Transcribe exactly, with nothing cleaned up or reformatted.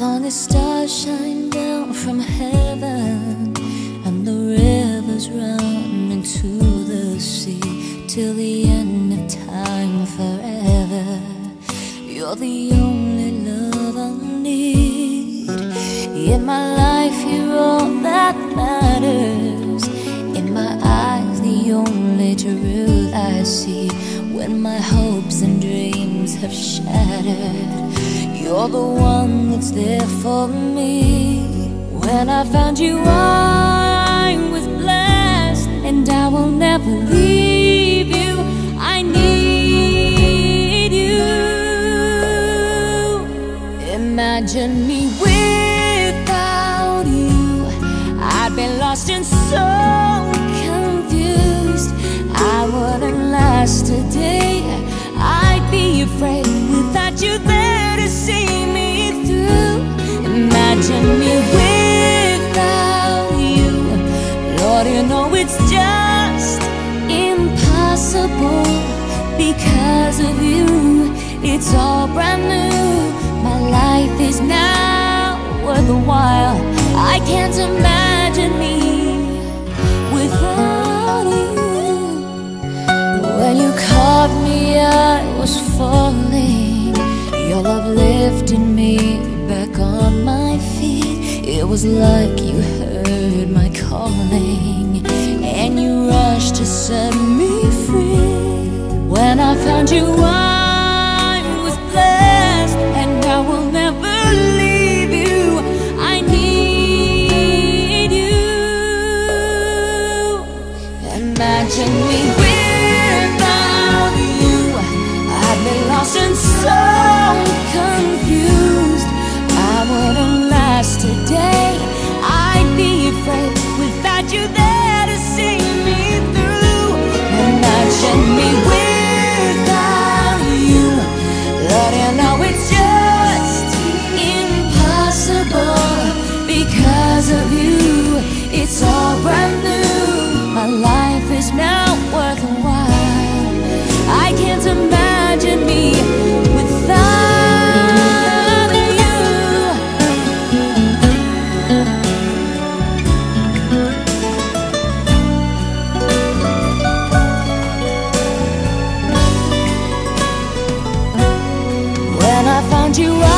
long as stars shine down from heaven and the rivers run into the sea, till the end of time forever, you're the only love I need. In my life you're all that matters, in my eyes the only truth I see. When my hopes and dreams have shattered, you're the one that's there for me. When I found you, I was blessed, and I will never leave you. I need you. Imagine me without you, I'd be lost and so confused. I wouldn't last a day, I'd be afraid without you there see me through. Imagine me without you, Lord, you know it's just impossible. Because of you, it's all brand new. My life is now worthwhile. I can't imagine me without you. When you caught me, I was falling. Your love lifted me back on my feet. It was like you heard my calling, and you rushed to set me free. When I found you, I was blessed, and I will never leave you. I need you. Imagine me without you, I've been lost and so confused. I wouldn't last a day, I'd be afraid without you there to see me through. Imagine me without you, Lord, I know it's just impossible. Because of you, it's all brand new. My life is now worthwhile. I can't imagine me without you.